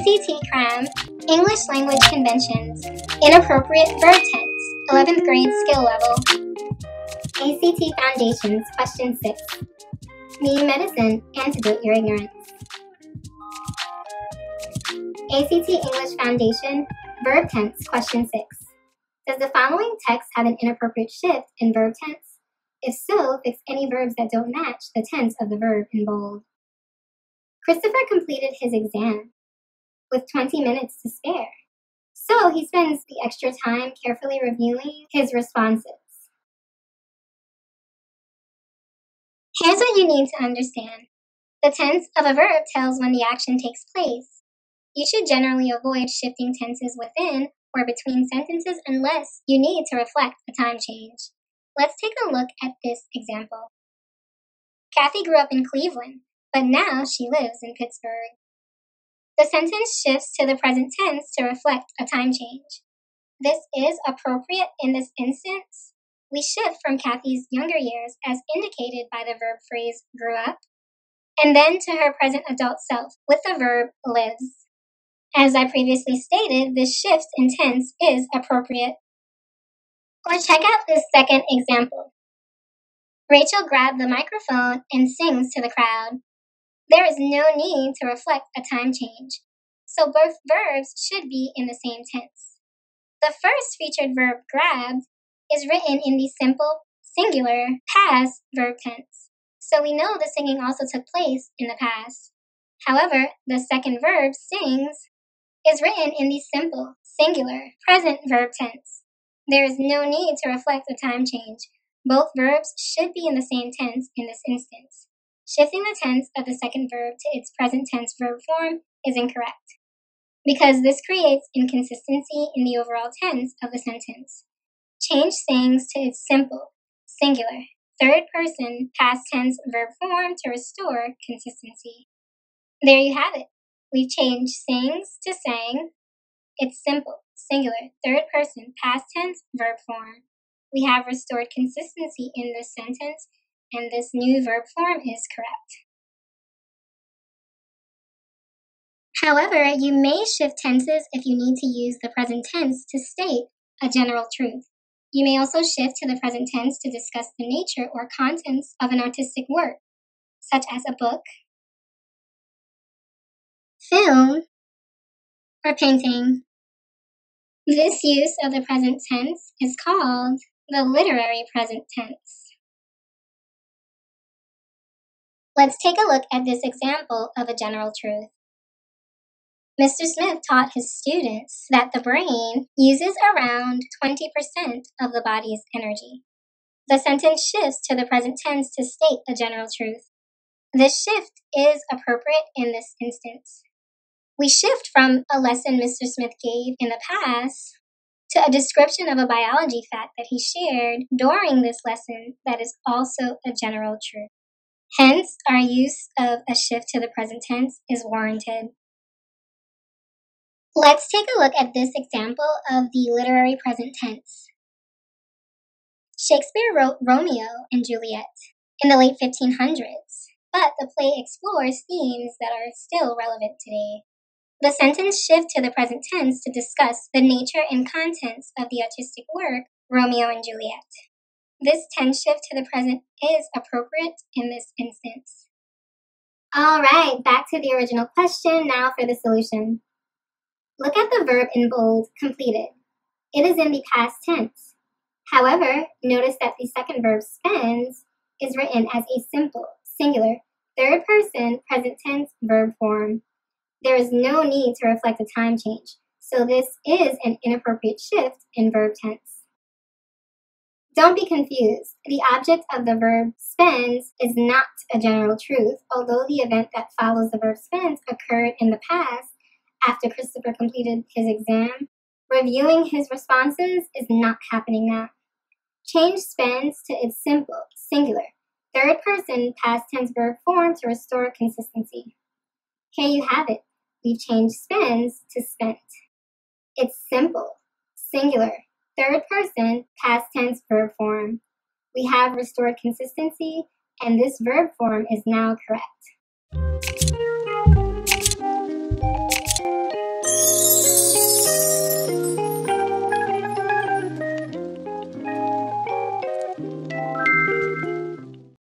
ACT Crime, English Language Conventions, Inappropriate Verb Tense, 11th grade skill level. ACT Foundations, Question 6. Mean Medicine, Antidote Your Ignorance. ACT English Foundation, Verb Tense, Question 6. Does the following text have an inappropriate shift in verb tense? If so, fix any verbs that don't match the tense of the verb in bold. Christopher completed his exam with 20 minutes to spare, so he spends the extra time carefully reviewing his responses. Here's what you need to understand. The tense of a verb tells when the action takes place. You should generally avoid shifting tenses within or between sentences unless you need to reflect a time change. Let's take a look at this example. Kathy grew up in Cleveland, but now she lives in Pittsburgh. The sentence shifts to the present tense to reflect a time change. This is appropriate in this instance. We shift from Kathy's younger years, as indicated by the verb phrase grew up, and then to her present adult self with the verb lives. As I previously stated, this shift in tense is appropriate. Or check out this second example. Rachel grabbed the microphone and sings to the crowd. There is no need to reflect a time change, so both verbs should be in the same tense. The first featured verb grabbed is written in the simple, singular, past verb tense, so we know the singing also took place in the past. However, the second verb, sings, is written in the simple, singular, present verb tense. There is no need to reflect a time change. Both verbs should be in the same tense in this instance. Shifting the tense of the second verb to its present tense verb form is incorrect, because this creates inconsistency in the overall tense of the sentence. Change sings to its simple, singular, third person, past tense verb form to restore consistency. There you have it. We've changed sings to sang, its simple, singular, third person, past tense verb form. We have restored consistency in this sentence, and this new verb form is correct. However, you may shift tenses if you need to use the present tense to state a general truth. You may also shift to the present tense to discuss the nature or contents of an artistic work, such as a book, film, or painting. This use of the present tense is called the literary present tense. Let's take a look at this example of a general truth. Mr. Smith taught his students that the brain uses around 20% of the body's energy. The sentence shifts to the present tense to state a general truth. This shift is appropriate in this instance. We shift from a lesson Mr. Smith gave in the past to a description of a biology fact that he shared during this lesson that is also a general truth. Hence, our use of a shift to the present tense is warranted. Let's take a look at this example of the literary present tense. Shakespeare wrote Romeo and Juliet in the late 1500s, but the play explores themes that are still relevant today. The sentence shifts to the present tense to discuss the nature and contents of the artistic work, Romeo and Juliet. This tense shift to the present is appropriate in this instance. All right, back to the original question, now for the solution. Look at the verb in bold, completed. It is in the past tense. However, notice that the second verb, spends, is written as a simple, singular, third person, present tense verb form. There is no need to reflect a time change, so this is an inappropriate shift in verb tense. Don't be confused. The object of the verb spends is not a general truth, although the event that follows the verb spends occurred in the past after Christopher completed his exam. Reviewing his responses is not happening now. Change spends to its simple, singular, third person, past tense verb form to restore consistency. Here you have it. We've changed spends to spent. It's simple, singular, third person, past tense verb form. We have restored consistency, and this verb form is now correct.